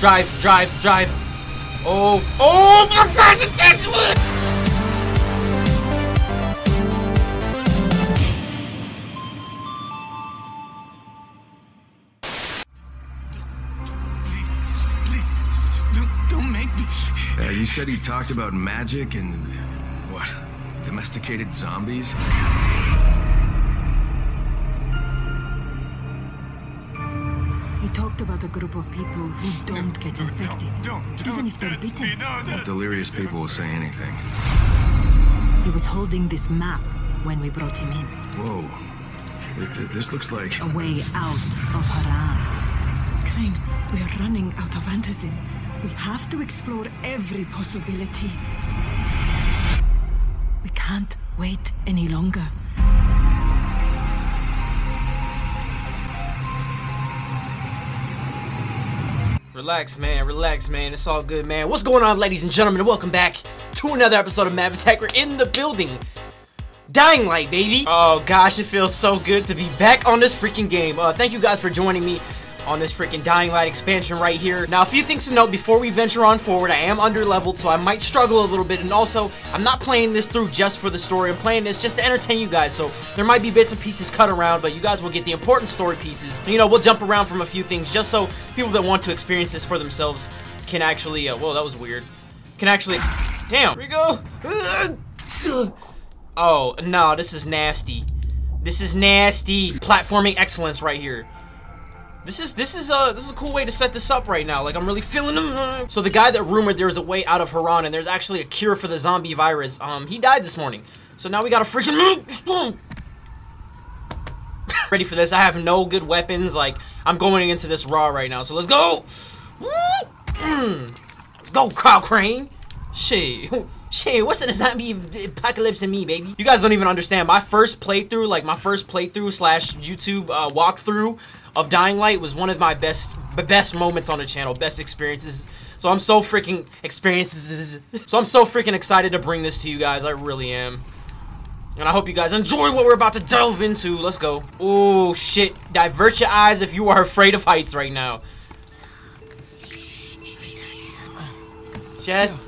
Drive, drive, drive. Oh, oh my God, it's Tesla! You said he talked about magic and, what, domesticated zombies? He talked about a group of people who don't get infected, even if they're bitten. Well, delirious people will say anything. He was holding this map when we brought him in. Whoa, this looks like... a way out of Haran. Crane, we're running out of Antizin. We have to explore every possibility. We can't wait any longer. Relax, man. Relax, man. It's all good, man. What's going on, ladies and gentlemen? Welcome back to another episode of Mav Attack. We're in the building. Dying Light, baby. Oh, gosh. It feels so good to be back on this freaking game. Thank you guys for joining me on this freaking Dying Light expansion right here. Now, a few things to note before we venture on forward. I am under-leveled, so I might struggle a little bit, and also, I'm not playing this through just for the story. I'm playing this just to entertain you guys, so there might be bits and pieces cut around, but you guys will get the important story pieces. You know, we'll jump around from a few things just so people that want to experience this for themselves can actually, whoa, that was weird, can actually, damn, here we go. Oh, no, this is nasty. This is nasty. Platforming excellence right here. This is a cool way to set this up right now. Like, I'm really feeling them. So the guy that rumored there was a way out of Haran and there's actually a cure for the zombie virus, he died this morning. So now we got a freaking ready for this. I have no good weapons. Like, I'm going into this raw right now. So let's go. Let's go, Kyle Crane. Shit. Shit, what's in a zombie apocalypse in me, baby? You guys don't even understand. My first playthrough, like my first playthrough slash YouTube walkthrough of Dying Light was one of my best moments on the channel, best experiences. So I'm so freaking excited to bring this to you guys. I really am. And I hope you guys enjoy what we're about to delve into. Let's go. Oh, shit. Divert your eyes if you are afraid of heights right now. Just...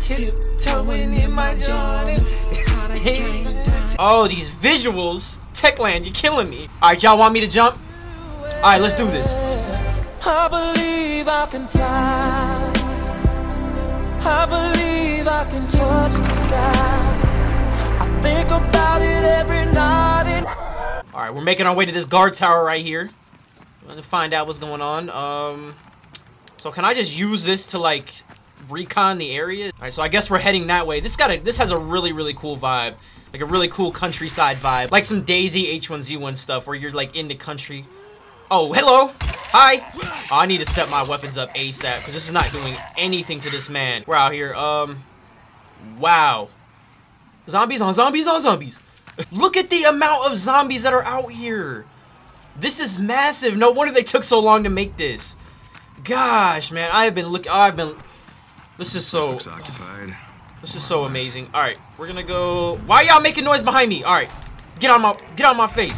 tiptoeing in my Jordans. Oh, these visuals. Techland, you're killing me. Alright, y'all want me to jump? Alright, let's do this. I believe I can fly. I believe I can touch the sky. I think about it every night. Alright, we're making our way to this guard tower right here. We're gonna find out what's going on. So can I just use this to like recon the area? All right, so I guess we're heading that way. This has a really cool vibe, like a really cool countryside vibe, like some Daisy H1Z1 stuff where you're like in the country. Oh, hello, hi. Oh, I need to step my weapons up ASAP because this is not doing anything to this man. We're out here. Wow, zombies on zombies on zombies. Look at the amount of zombies that are out here. This is massive. No wonder they took so long to make this. Gosh, man, this is so amazing. All right, we're gonna go. Why y'all making noise behind me? All right, get out of my face.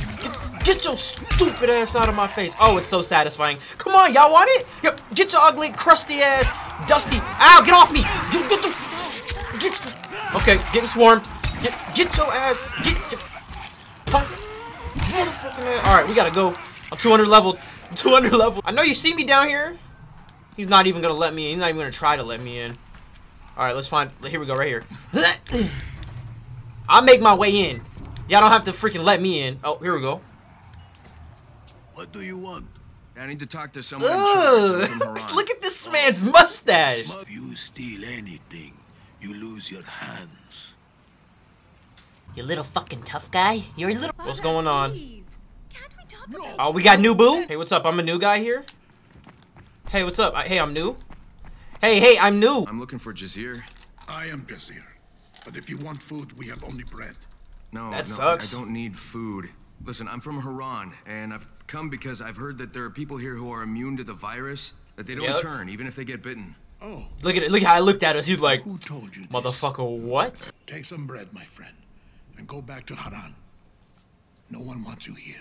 Get your stupid ass out of my face. Oh, it's so satisfying. Come on, y'all want it? Get your ugly, crusty ass, dusty. Ow, get off me. Okay, getting swarmed. Get your ass. Get motherfucking ass. All right, we gotta go. I'm 200 leveled. 200 leveled. I know you see me down here. He's not even gonna let me in. He's not even gonna try to let me in. All right, let's find, here we go, right here. I'll make my way in. Y'all don't have to freaking let me in. Oh, here we go. What do you want? I need to talk to someone. Look at this man's mustache. If you steal anything, you lose your hands. You little fucking tough guy. You're a little. What's going on? Can't we talk about oh, we got new boo. Hey, what's up? I'm a new guy here. Hey, what's up? Hey, I'm new. Hey, I'm new. I'm looking for Jazeer. I am Jazeer. But if you want food, we have only bread. No, that sucks. I don't need food. Listen, I'm from Haran, and I've come because I've heard that there are people here who are immune to the virus, that they don't turn, even if they get bitten. Oh. Look at it. Look how I looked at us. He's like, who told you motherfucker, this? What? Take some bread, my friend, and go back to Haran. No one wants you here.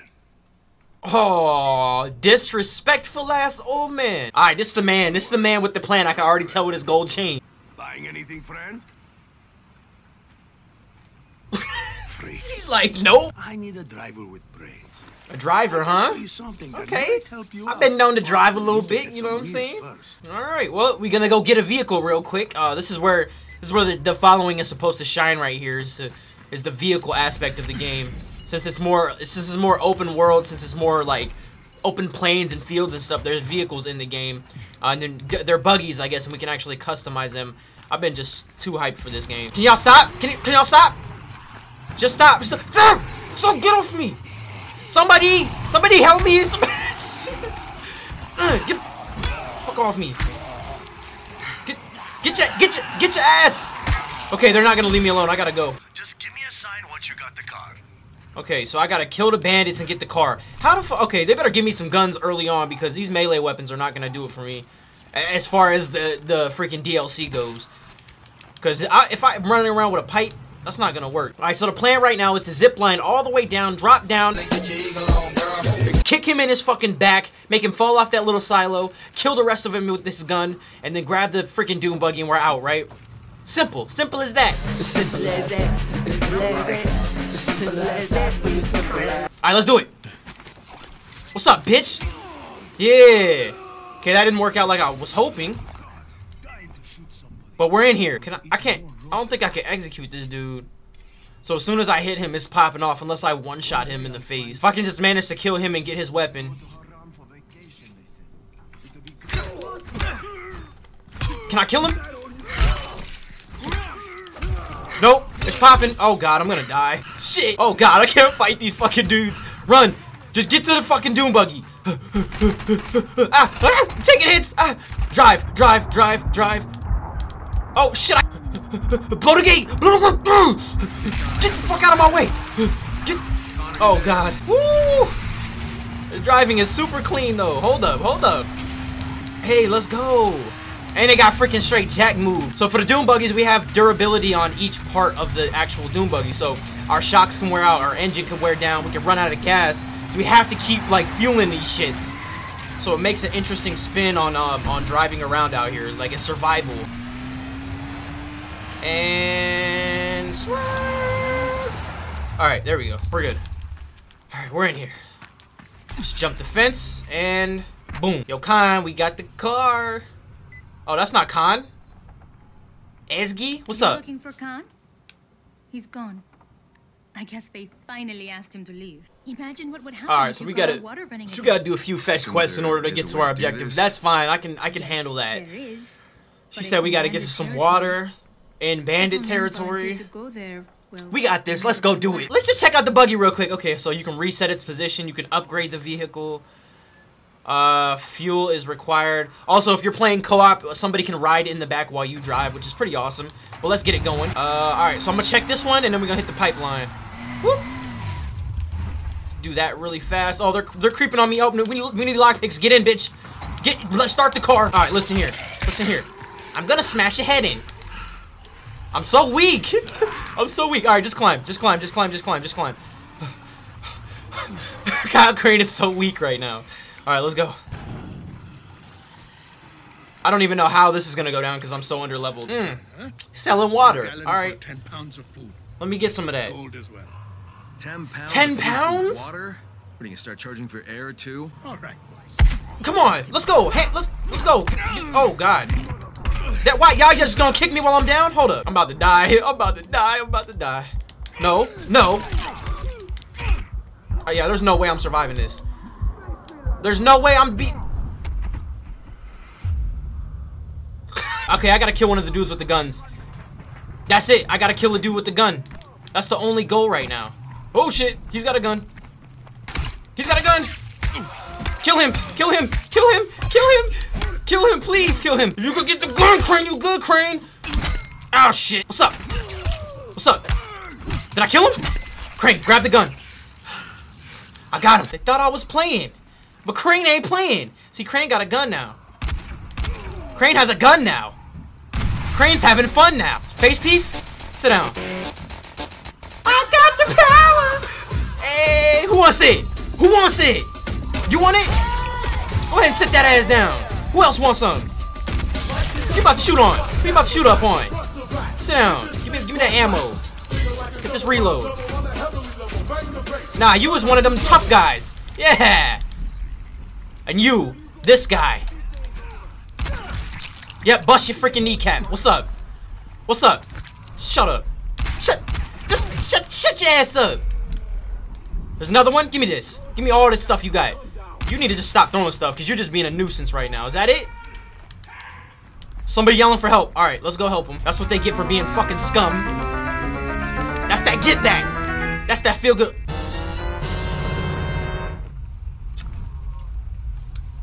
Oh, disrespectful ass old man. All right, this is the man. This is the man with the plan. I can already tell with his gold chain. Buying anything, friend? He's like, nope. I need a driver with brains. A driver, huh? Okay. I've been known to drive a little bit. You know what I'm saying? All right. Well, we're gonna go get a vehicle real quick. This is where the following is supposed to shine right here. Is the vehicle aspect of the game. Since it's more, open world, since it's more like open plains and fields and stuff, there's vehicles in the game. And then they're buggies, I guess, and we can actually customize them. I've been just too hyped for this game. Can y'all stop? Can y'all stop? Just stop. Stop! So get off me! Somebody help me! Get fuck off me! Get your ass! Okay, they're not gonna leave me alone. I gotta go. Just give me a sign once you got the car. Okay, so I gotta kill the bandits and get the car. How the fuck? Okay, they better give me some guns early on because these melee weapons are not gonna do it for me, as far as the freaking DLC goes. Because if I'm running around with a pipe, that's not gonna work. All right, so the plan right now is to zip line all the way down, drop down, kick him in his fucking back, make him fall off that little silo, kill the rest of him with this gun, and then grab the freaking doom buggy and we're out, right? Simple, simple as that. Simple as that. Simple as that. Alright, let's do it. What's up, bitch? Yeah. Okay, that didn't work out like I was hoping. But we're in here. I don't think I can execute this dude. So as soon as I hit him, it's popping off unless I one-shot him in the face. If I can just manage to kill him and get his weapon. Can I kill him? Nope. It's popping. Oh god, I'm gonna die. Shit. Oh god, I can't fight these fucking dudes. Run. Just get to the fucking doom buggy. Taking hits. Drive. Oh shit. Blow the gate. Get the fuck out of my way. Oh god. Woo. The driving is super clean though. Hold up. Hey, let's go. And they got freaking straight jack move. So for the doom buggies, we have durability on each part of the actual doom buggy. So our shocks can wear out, our engine can wear down, we can run out of gas. So we have to keep like fueling these shits. So it makes an interesting spin on driving around out here, like it's survival. And swerve. All right, there we go. We're good. All right, we're in here. Just jump the fence and boom. Yo, Khan, we got the car. Oh, that's not Khan. Ezgi, what's up? Looking for Khan? He's gone. I guess they finally asked him to leave. Imagine what would happen. All right, so we gotta do a few fetch quests in order to get to our objective. That's fine. I can handle that. There is, she said we gotta get to some water in bandit territory. We got this. Let's go do it. Let's just check out the buggy real quick. Okay, so you can reset its position. You can upgrade the vehicle. Fuel is required. Also, if you're playing co-op, somebody can ride in the back while you drive, which is pretty awesome. But let's get it going. All right, so I'm gonna check this one, and then we're gonna hit the pipeline. Whoop. Do that really fast. Oh, they're creeping on me. Oh, we need lockpicks. Get in, bitch. Let's start the car. All right, listen here. I'm gonna smash your head in. I'm so weak. All right, just climb. Kyle Crane is so weak right now. All right, let's go. I don't even know how this is gonna go down because I'm so underleveled. Selling water. All right. 10 pounds of food. Let me get some of that. As well. 10 pounds? Water. We're gonna start charging for air too. All right, boys. Come on, let's go. Hey, let's go. Oh God. That why y'all just gonna kick me while I'm down? Hold up. I'm about to die. No. Oh yeah, there's no way I'm surviving this. There's no way I'm beat. Okay, I gotta kill one of the dudes with the guns. That's it. I gotta kill a dude with the gun. That's the only goal right now. Oh shit, he's got a gun. Kill him, please kill him. You could get the gun, Crane, you good, Crane. Oh shit, what's up? Did I kill him? Crane, grab the gun. I got him. They thought I was playing. But Crane ain't playing. See, Crane got a gun now. Crane has a gun now. Crane's having fun now. Face piece, sit down. I got the power. Hey, who wants it? You want it? Go ahead and sit that ass down. Who else wants some? You about to shoot on. You about to shoot up on. Sit down. Give me that ammo. Get this reload. Nah, you was one of them tough guys. Yeah. And you, this guy. Yep, bust your freaking kneecap. What's up? What's up? Shut up. Shut your ass up. There's another one? Give me this. Give me all this stuff you got. You need to just stop throwing stuff, because you're just being a nuisance right now. Is that it? Somebody yelling for help. Alright, let's go help them. That's what they get for being fucking scum. That's that get that. That's that feel good.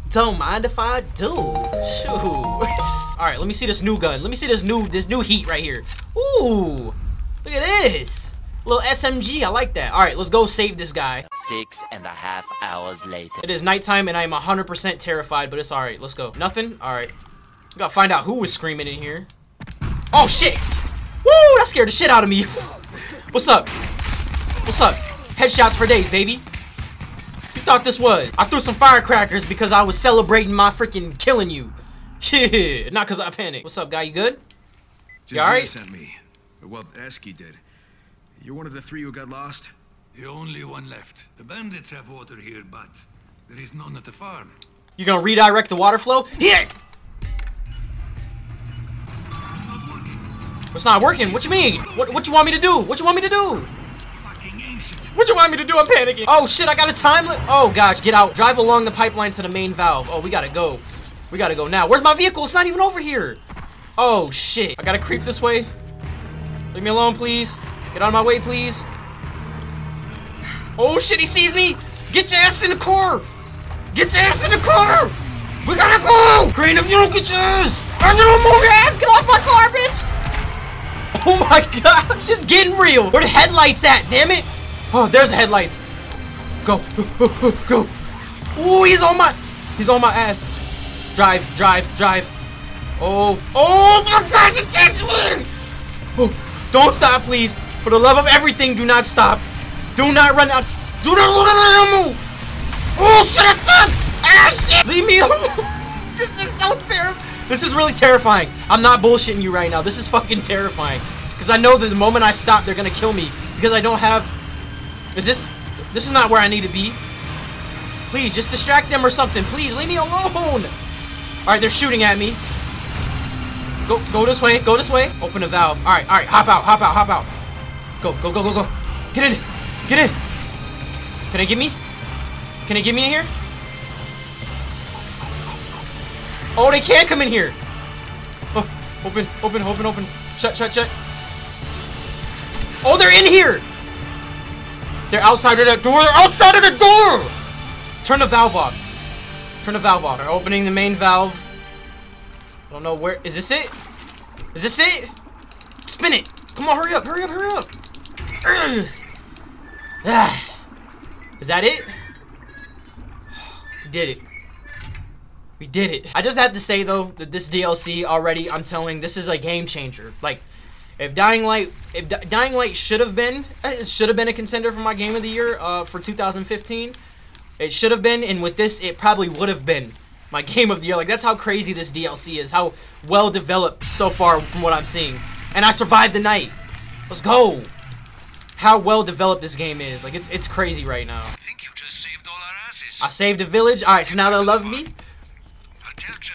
Don't mind if I do. Shoot. Alright, let me see this new gun. Let me see this new heat right here. Ooh. Look at this. Little SMG, I like that. Alright, let's go save this guy. 6.5 hours later. It is nighttime and I am 100% terrified, but it's alright. Let's go. Nothing? Alright. We gotta find out who was screaming in here. Oh shit! Woo! That scared the shit out of me. What's up? What's up? Headshots for days, baby. You thought this was? I threw some firecrackers because I was celebrating my freaking killing you. Yeah, not because I panicked. What's up, guy? You good? You alright? Jazeer sent me. Well, Ezgi did. You're one of the three who got lost? The only one left. The bandits have water here, but there is none at the farm. You're gonna redirect the water flow? Yeah! It's not working. It's not working? What you mean? What you want me to do? What you want me to do? It's fucking ancient. What you want me to do? I'm panicking. Oh shit, I got a time limit. Oh gosh, get out. Drive along the pipeline to the main valve. Oh, we gotta go. We gotta go now. Where's my vehicle? It's not even over here. Oh shit. I gotta creep this way. Leave me alone, please. Get out of my way, please. Oh shit, he sees me! Get your ass in the car! Get your ass in the car! We gotta go! Crane, if you don't get your ass! If you don't move your ass, get off my car, bitch! Oh my god, it's just getting real! Where the headlights at, damn it! Oh, there's the headlights. Go, go. Ooh, he's on my ass. Drive. Oh my god, it's chasing me! Oh, don't stop, please. For the love of everything, do not stop. Do not run out. Do not look at the ammo. Oh, shit, I stopped. Ah, shit. Leave me alone. This is so terrifying. This is really terrifying. I'm not bullshitting you right now. This is fucking terrifying. Because I know that the moment I stop, they're going to kill me. Because I don't have... Is this... This is not where I need to be. Please, just distract them or something. Please, leave me alone. Alright, they're shooting at me. Go this way. Go this way. Open the valve. Alright. Hop out. Go. Get in. Can it get me? Can it get me in here? Oh, they can't come in here. Oh, open. Shut. Oh, they're in here. They're outside of that door. They're outside of the door. Turn the valve off. They're opening the main valve. I don't know where. Is this it? Spin it. Come on, hurry up. Is that it? We did it. I just have to say though that this DLC already, I'm telling, this is a game changer. Like, if Dying Light should have been a contender for my game of the year for 2015, it should have been, and with this, it probably would have been my game of the year. Like, that's how crazy this DLC is, how well developed so far from what I'm seeing. And I survived the night. Let's go. How well developed this game is. Like, it's crazy right now. I think you just saved all our asses. I saved the village. Alright, so now they'll love me.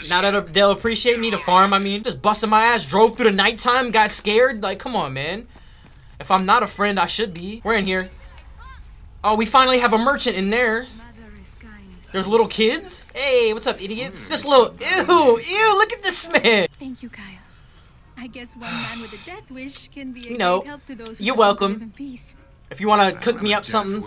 Now that they'll appreciate me, the farm, I mean. Just busting my ass, drove through the nighttime, got scared. Like, come on, man. If I'm not a friend, I should be. We're in here. Oh, we finally have a merchant in there. There's little kids. Hey, what's up, idiots? This little... Ew, look at this man. Thank you, Kyle. I guess one man with a death wish can be a great help to those who just want to live in peace. If you want to cook me up some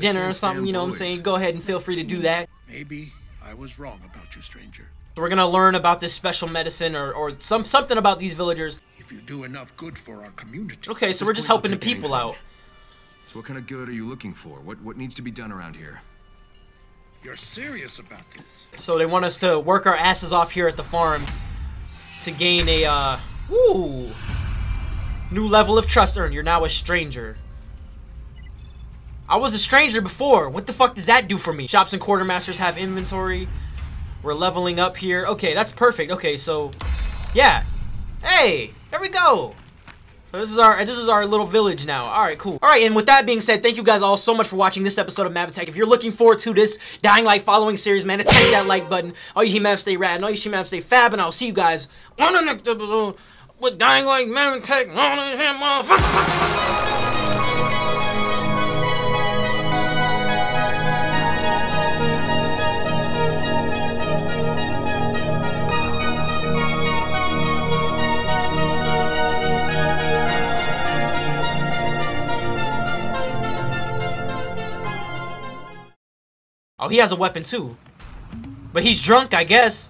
dinner or something, you know what I'm saying, go ahead and feel free to do that. Maybe I was wrong about you, stranger. So we're going to learn about this special medicine or something about these villagers. If you do enough good for our community. Okay, so we're just helping the people out. So what kind of good are you looking for? What needs to be done around here? You're serious about this. So they want us to work our asses off here at the farm to gain a... Ooh. New level of trust earned. You're now a stranger. I was a stranger before. What the fuck does that do for me? Shops and quartermasters have inventory. We're leveling up here. Okay, that's perfect. Okay, so yeah. Hey, there we go. So this is our little village now. All right, cool. All right, and with that being said, thank you guys all so much for watching this episode of Mav Attack. If you're looking forward to this Dying Light following series, man, attack that like button. All you he Mav stay rad, and all you she Mav stay fab, and I'll see you guys on the next episode with Dying Light Mav Attack. Oh, he has a weapon too. But he's drunk, I guess.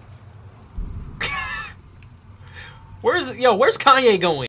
Where's Kanye going?